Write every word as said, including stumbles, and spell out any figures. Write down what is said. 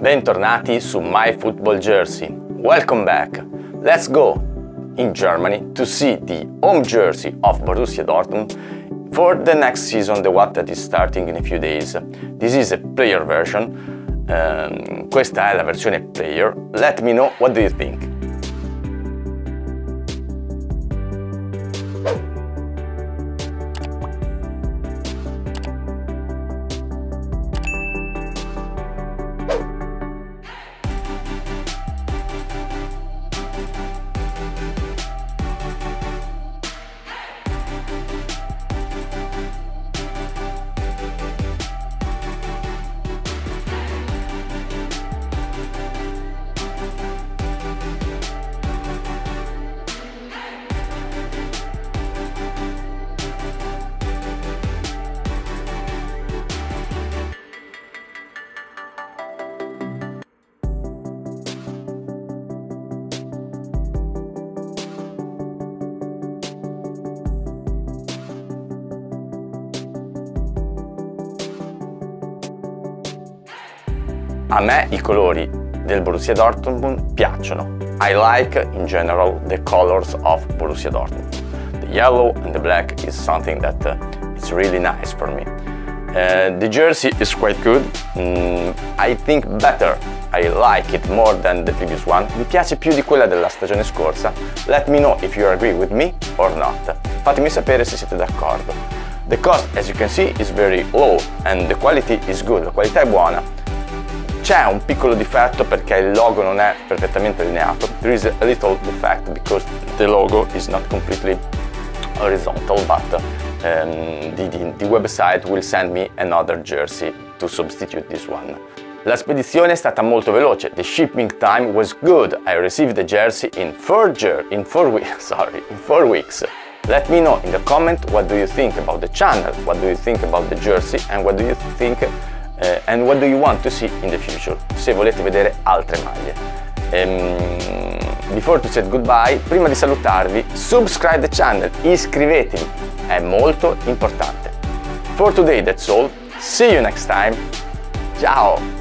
Bentornati su MyFootballJersey. Welcome back. Let's go in Germany to see the home jersey of Borussia Dortmund for the next season, the one that is starting in a few days. This is a player version. Um, questa è la versione player. Let me know what do you think. A me i colori del Borussia Dortmund piacciono. I like in general the colors of Borussia Dortmund. The yellow and the black is something that uh, it's really nice for me. Uh, the jersey is quite good. Mm, I think better. I like it more than the previous one. Mi piace più di quella della stagione scorsa. Let me know if you agree with me or not. Fatemi sapere se siete d'accordo. The cost, as you can see, is very low and the quality is good. La qualità è buona. C'è un piccolo difetto perché il logo non è perfettamente allineato. There is a little defect because the logo is not completely horizontal, but um, the, the, the website will send me another jersey to substitute this one. La spedizione è stata molto veloce. The shipping time was good. I received the jersey in four, in four weeks. Sorry, in four weeks. Let me know in the comment what do you think about the channel, what do you think about the jersey, and what do you think. Uh, and what do you want to see in the future? Se volete vedere altre maglie. Um, before to say goodbye, prima di salutarvi, subscribe the channel, iscrivetevi, è molto importante. For today that's all, see you next time, ciao!